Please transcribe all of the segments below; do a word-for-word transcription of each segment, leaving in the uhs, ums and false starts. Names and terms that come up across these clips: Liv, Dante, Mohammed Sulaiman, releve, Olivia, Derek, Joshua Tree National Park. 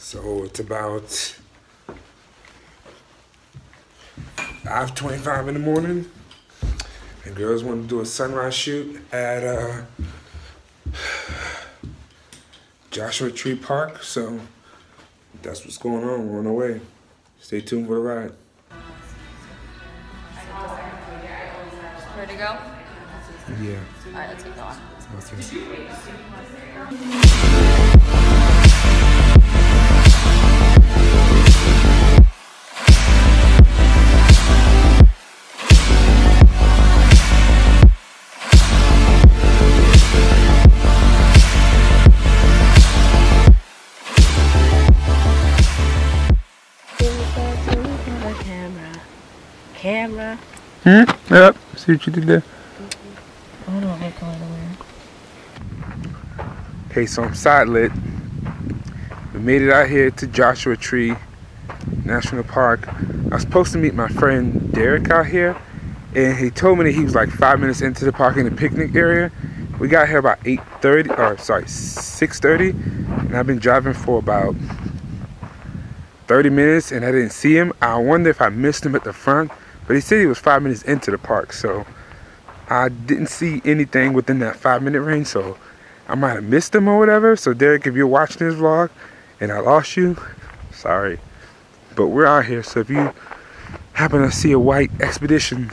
So it's about five twenty-five in the morning. And girls wanted to do a sunrise shoot at uh, Joshua Tree Park. So that's what's going on. We're on our way. Stay tuned for the ride. Ready to go? Yeah. All right, let's get going. Okay. Camera. Hmm? Yep. See what you did there? Mm-hmm. I don't know what color to wear. Hey, so I'm side lit. We made it out here to Joshua Tree National Park. I was supposed to meet my friend Derek out here, and he told me that he was like five minutes into the park in the picnic area. We got here about eight thirty, or sorry, six thirty, and I've been driving for about thirty minutes, and I didn't see him. I wonder if I missed him at the front. But he said he was five minutes into the park, so I didn't see anything within that five minute range, so I might have missed him or whatever. So Derek, if you're watching this vlog and I lost you, sorry. But we're out here, so if you happen to see a white expedition,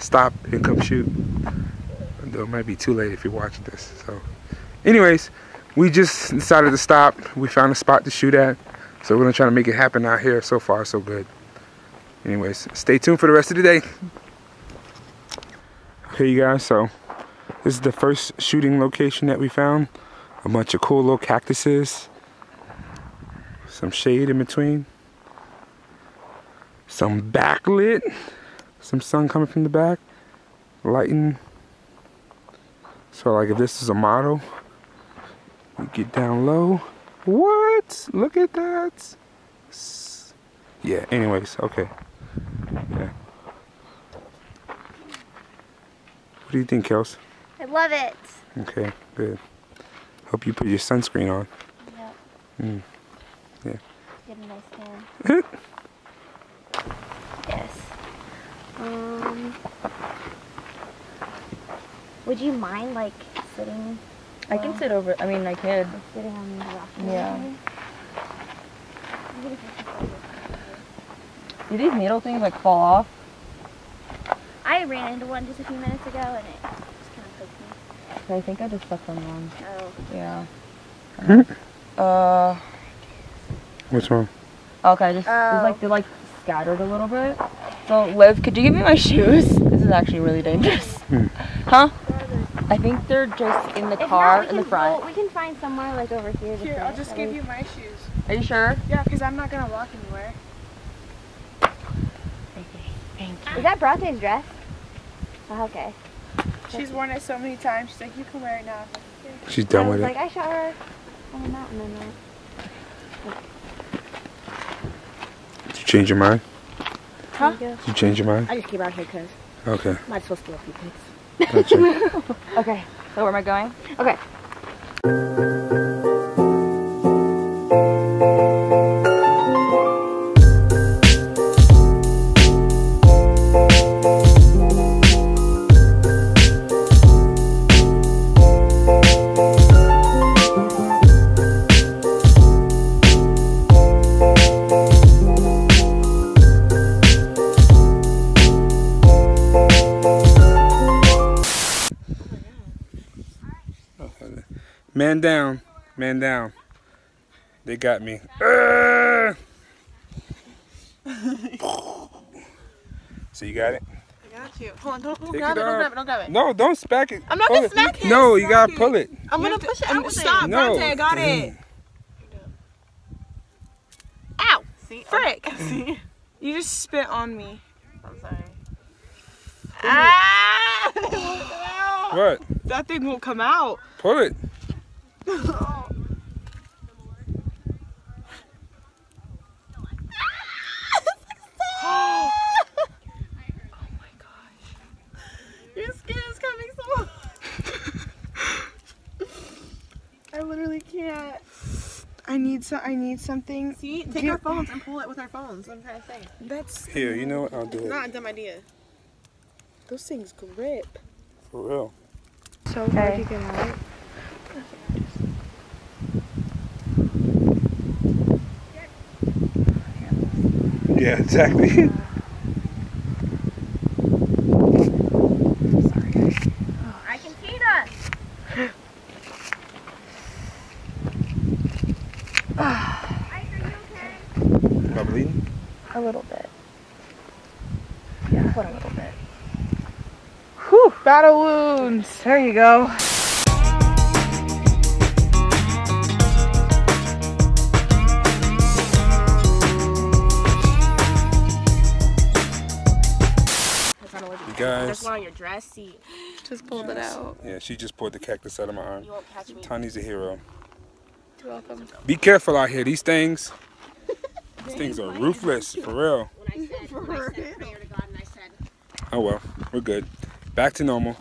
stop and come shoot. Though it might be too late if you're watching this. So anyways, we just decided to stop. We found a spot to shoot at. So we're gonna try to make it happen out here. So far, so good. Anyways, stay tuned for the rest of the day. Okay, you guys, so this is the first shooting location that we found. A bunch of cool little cactuses. Some shade in between. Some backlit. Some sun coming from the back. Lighting. So like if this is a model, we get down low. What? Look at that. Yeah, anyways, okay. Yeah. What do you think, Kels? I love it. Okay, good. Hope you put your sunscreen on. Yep. Mm. Yeah. Get a nice tan. Yes. Um. Would you mind like sitting? I well, can sit over. I mean, I could. Sitting on the rock. Yeah. Do these needle things like fall off? I ran into one just a few minutes ago and it just kind of poked me. I think I just stuck on one. Oh. Yeah. uh. What's wrong? Okay, just oh. like they're like scattered a little bit. So Liv, could you give me my shoes? This is actually really dangerous. Hmm. Huh? I think they're just in the if car not, in the front. Go, we can find somewhere like over here. Here, finish. I'll just I give mean, you my shoes. Are you sure? Yeah, because I'm not gonna walk anywhere. Thank you. Is that Bronte's dress? Oh, okay. She's worn it so many times. She's like, you can wear it now. She's done I with like, it. Like I shot her on the mountain in that. Did you change your mind? Huh? You Did you change your mind? I just came out here because. Okay. I'm not supposed to do a few things. Gotcha. Okay. So where am I going? Okay. Man down, man down. They got me. Uh! So you got it? I got you. Hold on, don't, don't grab it, don't grab it, don't grab it. No, don't smack it. I'm not going to smack it. No, you got to pull it. I'm going to push it out with it. Stop, no. Dante, I got mm. it. Ow, see? Frick. See? You just spit on me. I'm sorry. Ah! It won't come out. What? That thing won't come out. Pull it. Oh. Oh my gosh. Your skin is coming so hard. I literally can't. I need so I need something. See, take Get our phones and pull it with our phones. That's what I'm trying to say. That's here. You know what? I'll do it. Not a dumb idea. Those things grip. For real. So hard to get out. Yeah, exactly. A little bit. Yeah, what a little bit. Whew, battle wounds. There you go. You guys. That's why your dress seat. Just pulled it out. Yeah, she just pulled the cactus out of my arm. You won't catch me. Tony's a hero. You're welcome. Be careful out here. These things. These things are ruthless, for real. When I said, for when I said real. Prayer to God, and I said, oh well, we're good. Back to normal.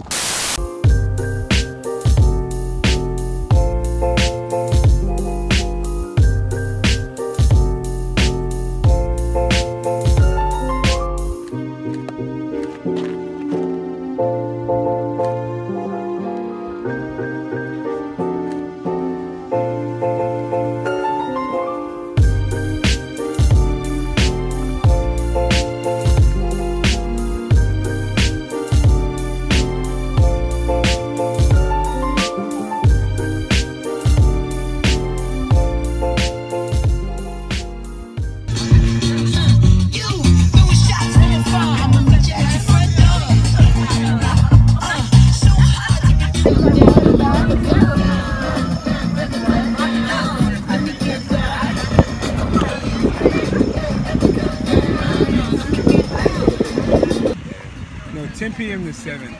ten p m to seven. Yeah,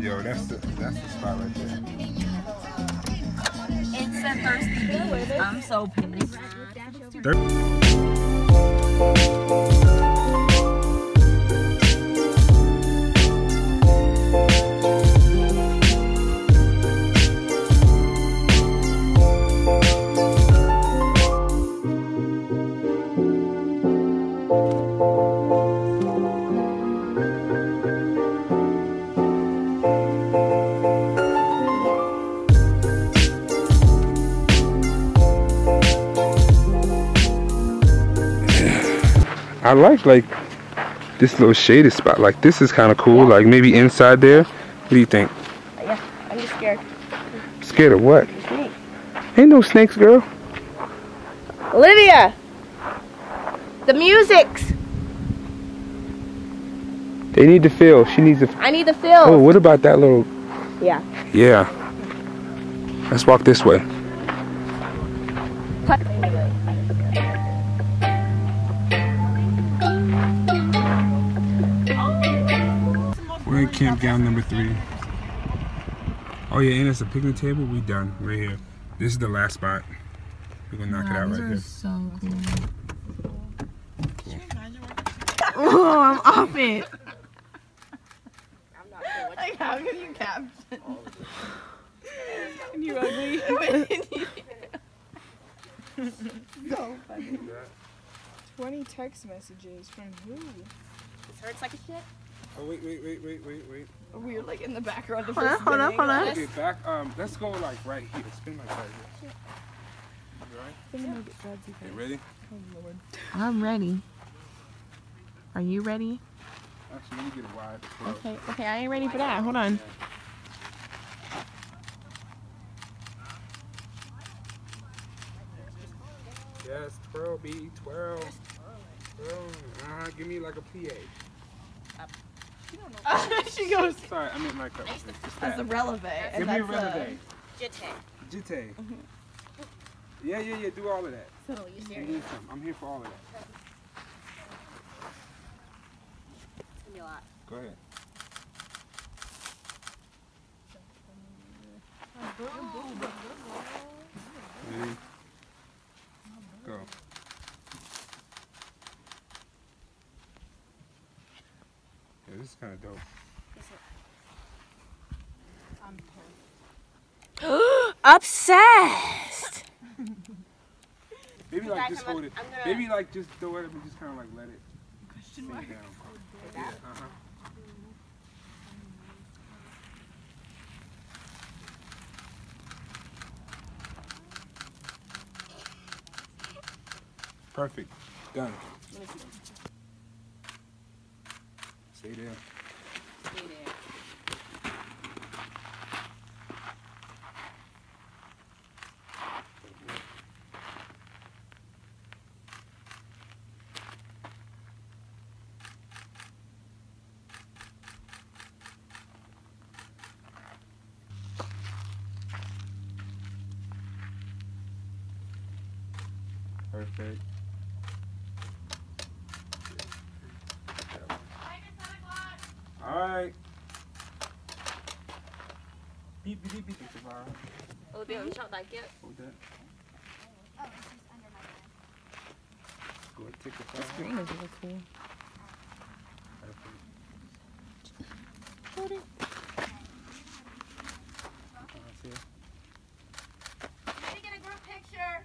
well. Yo, that's the that's the spot right there. It's a thirsty beach. I'm so pissed. Thir I like like this little shaded spot. Like this is kind of cool. Like maybe inside there. What do you think? Yeah, I'm just scared. Scared of what? Snakes. Ain't no snakes, girl. Olivia, the music's. They need to fill. She needs to. I need to fill. Oh, what about that little? Yeah. Yeah. Let's walk this way. Campground number three. Oh yeah, and it's a picnic table. We done right here. This is the last spot. We're gonna knock wow, it out these right are here. So cool. Cool. Oh, I'm off it. I'm not sure what like, how can you caption? And you ugly. So funny. Twenty text messages from who? This hurts like a shit. Oh wait, wait, wait, wait, wait, wait. We were like in the background of the first Hold up, hold up, hold up. Okay, back, um, let's go like right here. Spin like right here. You alright? Yeah. You ready? Oh Lord. I'm ready. Are you ready? Actually, let me get wide. Okay, okay, I ain't ready for that. Hold on. Yes, twirl, B, twirl. Twirl. Uh-huh, give me like a P A. Up. You don't know uh, she goes. Sorry, I meant my cup. That's a releve. Give me a releve. Jite. Jite. Mm-hmm. Yeah, yeah, yeah. Do all of that. So you serious? I'm here for all of that. It's gonna be a lot. Go ahead. Mm-hmm. Go. Yeah, this is kind of dope. Is it? I'm Obsessed. Maybe like just hold it. Maybe like just throw it up and just kind of like let it sink down. Yeah, uh-huh. Perfect. Done. Stay there. Stay there. Perfect. Alright. Beep, beep, beep, beep, tomorrow. Olivia, mm-hmm. You don't like it? Hold that. Oh, it's just under my hand. Go ahead, take the phone. This thing is really cool. Perfect. Hold it. Ready to get a group picture?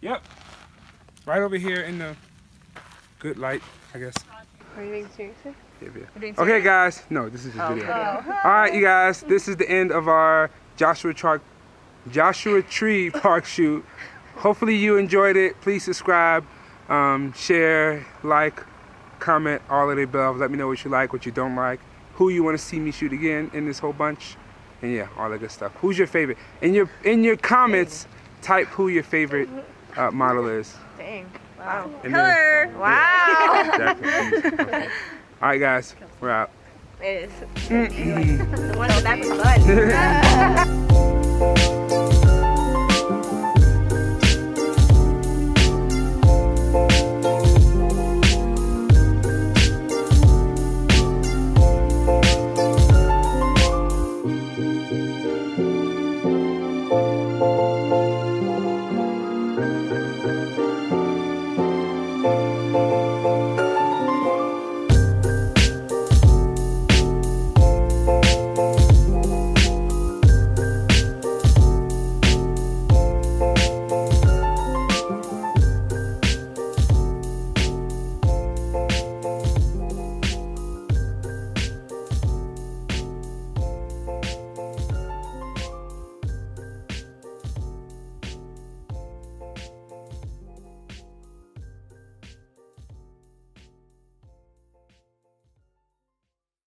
Yep. Right over here in the good light, I guess. Are you being serious? Yeah, yeah. Okay, guys. No, this is just oh, video. Oh. All right, you guys. This is the end of our Joshua Tree, Joshua Tree Park shoot. Hopefully, you enjoyed it. Please subscribe, um, share, like, comment, all of the above. Let me know what you like, what you don't like, who you want to see me shoot again in this whole bunch, and yeah, all that good stuff. Who's your favorite? In your in your comments, type who your favorite uh, model is. Dang! Wow. And her. Then, wow. Yeah, alright guys, we're out. It is. Mm-hmm. The one in the back is blood.